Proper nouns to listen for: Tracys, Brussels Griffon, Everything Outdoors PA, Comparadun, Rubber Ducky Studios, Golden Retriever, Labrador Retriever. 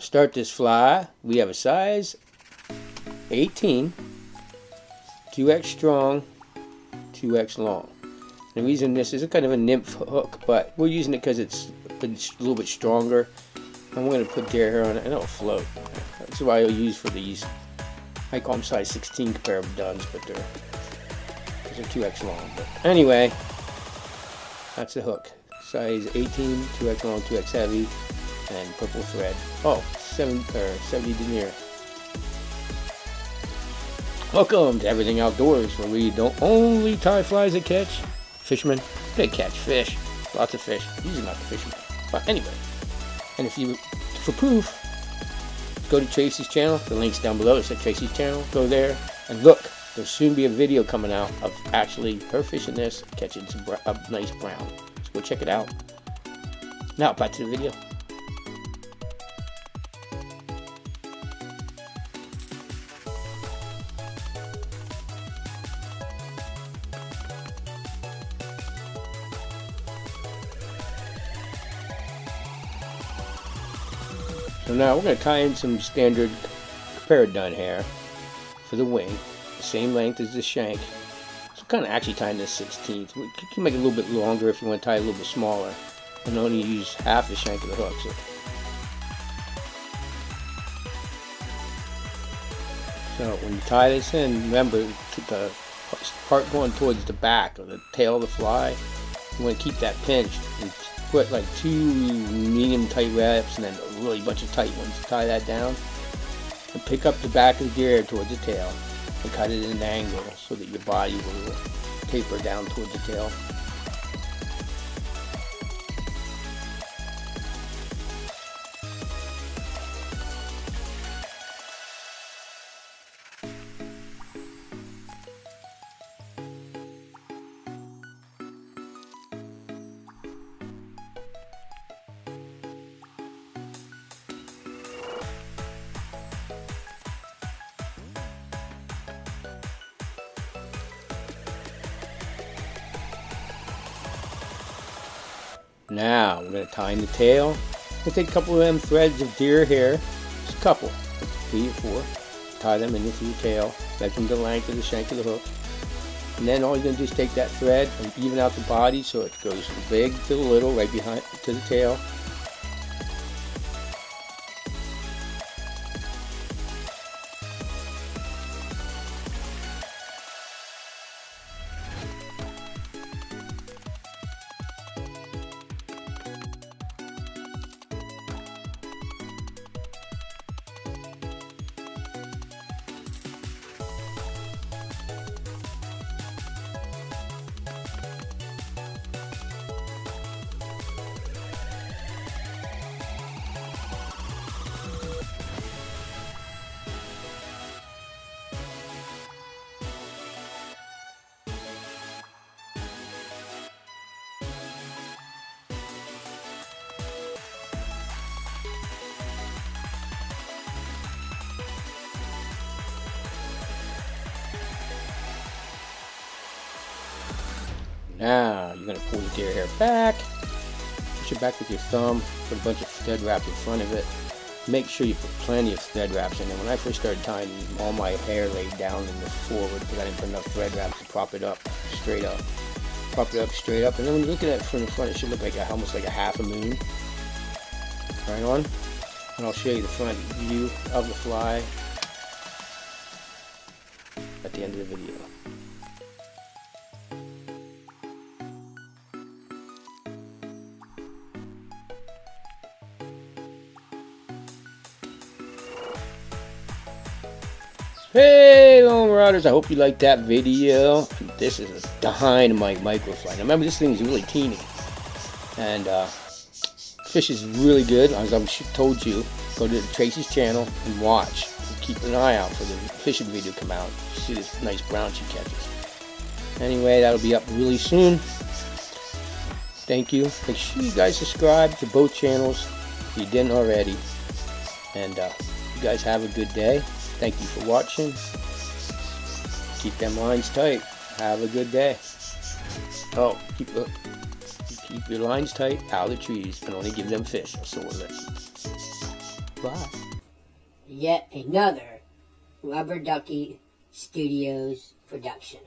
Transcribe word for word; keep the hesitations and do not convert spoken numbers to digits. To start this fly, we have a size eighteen, two X strong, two X long. The reason this is a kind of a nymph hook, but we're using it because it's, it's a little bit stronger. I'm going to put their hair on it and it'll float. That's what I'll use for these. I call them size sixteen Comparaduns, but they're, they're two X long. But anyway, that's the hook. Size eighteen, two X long, two X heavy, and purple thread. Oh, seven, or seventy denier. Welcome to Everything Outdoors, where we don't only tie flies that catch fishermen. They catch fish, lots of fish. Usually not the fishermen, but anyway. And if you, for proof, go to Tracy's channel. The link's down below. It's at Tracy's channel. Go there and look. There'll soon be a video coming out of actually her fishing this, catching some br a nice brown. So go check it out. Now back to the video. So now we're going to tie in some standard Comparadun hair for the wing, the same length as the shank. So kind of actually tying this sixteenth. You can make it a little bit longer if you want to tie it a little bit smaller and only use half the shank of the hook. So, so when you tie this in, remember, keep the part going towards the back or the tail of the fly. You want to keep that pinched and put like two medium tight wraps and then a really bunch of tight ones. Tie that down and pick up the back of the deer towards the tail and cut it at an angle so that your body will taper down towards the tail. Now we're going to tie in the tail. We'll take a couple of them threads of deer hair, just a couple, three or four. Tie them in through the tail, back into the length of the shank of the hook. And then all you're going to do is take that thread and even out the body so it goes from big to little, right behind to the tail. Now you're going to pull the deer hair back, push it back with your thumb, put a bunch of thread wraps in front of it. Make sure you put plenty of thread wraps in there. When I first started tying these, all my hair laid down in the forward because I didn't put enough thread wraps to prop it up straight up. Prop it up straight up, and then when you're looking at it from the front, it should look like a, almost like a half a moon. Right on. And I'll show you the front view of the fly at the end of the video. Hey Lone Marauders, I hope you liked that video. This is a dynamite microfly. Now remember, this thing is really teeny. And uh, fish is really good, as I've told you. Go to Tracy's channel and watch. And keep an eye out for the fishing video to come out. See this nice brown she catches. Anyway, that'll be up really soon. Thank you. Make sure you guys subscribe to both channels if you didn't already. And uh, you guys have a good day. Thank you for watching. Keep them lines tight. Have a good day. Oh, keep, uh, keep your lines tight out of the trees and only give them fish. So we'll let you. bus. Yet another Rubber Ducky Studios production.